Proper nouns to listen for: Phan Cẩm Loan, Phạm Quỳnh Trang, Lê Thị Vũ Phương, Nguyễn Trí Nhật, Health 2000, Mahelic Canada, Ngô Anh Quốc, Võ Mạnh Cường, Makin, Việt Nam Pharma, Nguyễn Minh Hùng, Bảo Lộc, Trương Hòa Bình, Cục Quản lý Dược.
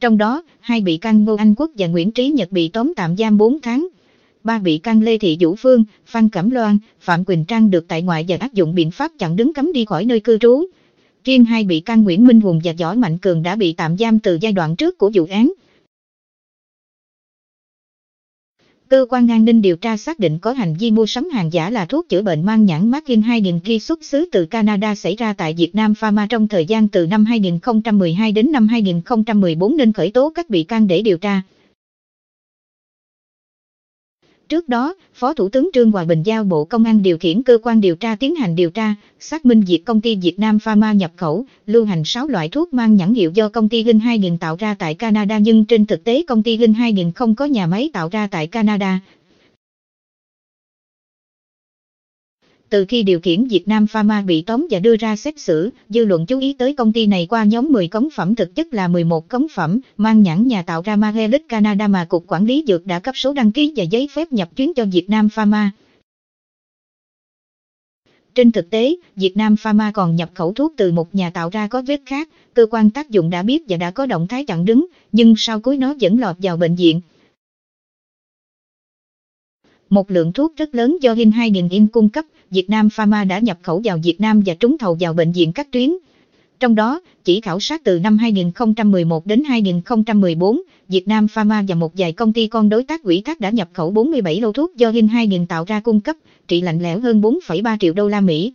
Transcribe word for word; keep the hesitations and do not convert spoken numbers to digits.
Trong đó, hai bị can Ngô Anh Quốc và Nguyễn Trí Nhật bị tống tạm giam bốn tháng. Ba bị can Lê Thị Vũ Phương, Phan Cẩm Loan, Phạm Quỳnh Trang được tại ngoại và áp dụng biện pháp chặn đứng cấm đi khỏi nơi cư trú. Riêng hai bị can Nguyễn Minh Hùng và Võ Mạnh Cường đã bị tạm giam từ giai đoạn trước của vụ án. Cơ quan an ninh điều tra xác định có hành vi mua sắm hàng giả là thuốc chữa bệnh mang nhãn Makin hai nghìn ghi xuất xứ từ Canada xảy ra tại Việt Nam Pharma trong thời gian từ năm hai nghìn không trăm mười hai đến năm hai nghìn không trăm mười bốn nên khởi tố các bị can để điều tra. Trước đó, Phó Thủ tướng Trương Hòa Bình giao Bộ Công an điều khiển cơ quan điều tra tiến hành điều tra, xác minh việc công ty Việt Nam Pharma nhập khẩu, lưu hành sáu loại thuốc mang nhãn hiệu do công ty Health hai nghìn tạo ra tại Canada nhưng trên thực tế công ty Health hai nghìn không có nhà máy tạo ra tại Canada. Từ khi điều khiển Việt Nam Pharma bị tóm và đưa ra xét xử, dư luận chú ý tới công ty này qua nhóm mười cống phẩm thực chất là mười một cống phẩm, mang nhãn nhà tạo ra Mahelic Canada mà Cục Quản lý Dược đã cấp số đăng ký và giấy phép nhập chuyến cho Việt Nam Pharma. Trên thực tế, Việt Nam Pharma còn nhập khẩu thuốc từ một nhà tạo ra có vết khác, cơ quan tác dụng đã biết và đã có động thái chặn đứng, nhưng sau cuối nó vẫn lọt vào bệnh viện. Một lượng thuốc rất lớn do Health hai nghìn in cung cấp, Việt Nam Pharma đã nhập khẩu vào Việt Nam và trúng thầu vào bệnh viện các tuyến. Trong đó, chỉ khảo sát từ năm hai nghìn không trăm mười một đến hai nghìn không trăm mười bốn, Việt Nam Pharma và một vài công ty con đối tác ủy thác đã nhập khẩu bốn mươi bảy lô thuốc do Health hai nghìn tạo ra cung cấp, trị lạnh lẽo hơn bốn phẩy ba triệu đô la Mỹ.